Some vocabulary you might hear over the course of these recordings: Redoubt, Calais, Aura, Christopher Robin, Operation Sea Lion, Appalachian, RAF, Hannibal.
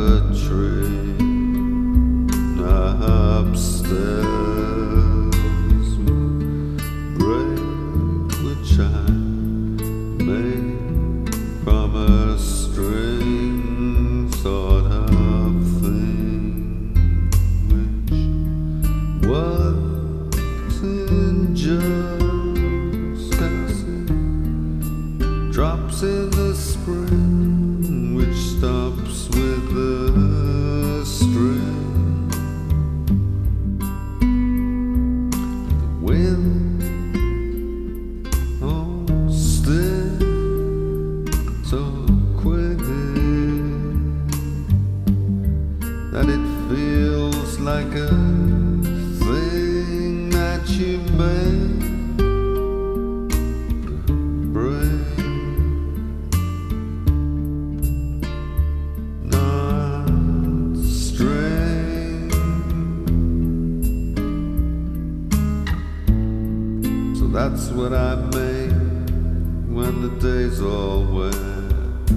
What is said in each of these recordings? a train upstairs with bread which I made from a string, thought of things which wasn't just acid, drops in the spring which stops with the string. The wind won't stick so quick that it feels like a thing that you made. That's what I make when the day's all wet.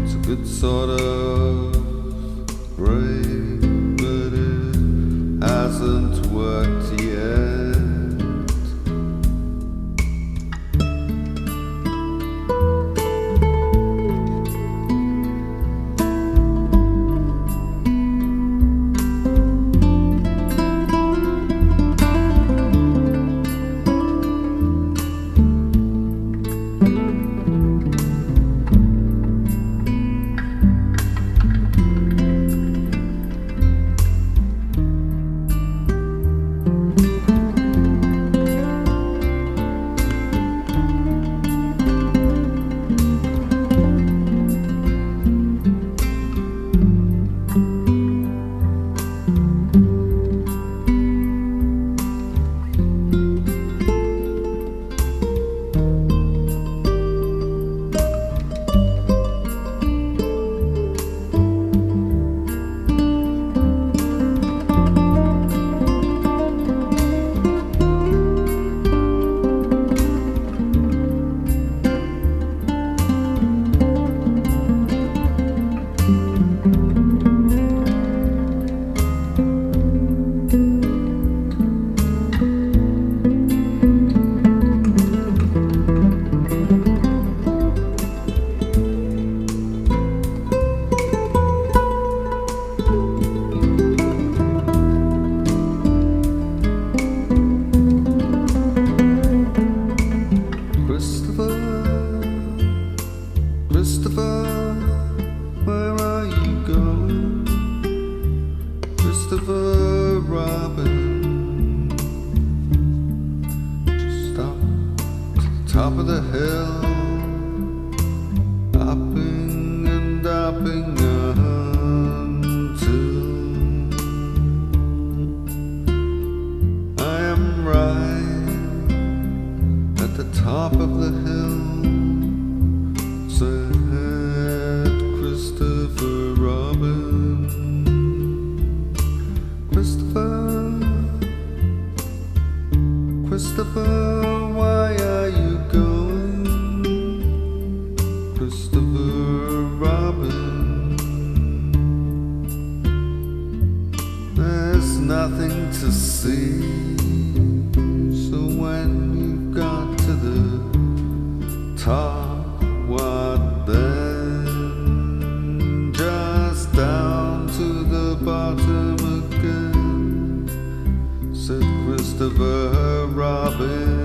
It's a good sort of break, but it hasn't worked yet. Christopher, where are you going? Christopher Robin, just stop at the top of the hill, hopping and hopping until I am right at the top of the hill. Said Christopher Robin, Christopher, Christopher, why are you going? Christopher Robin, there's nothing to see, so when you got to the top, what then? Just down to the bottom again, said Christopher Robin.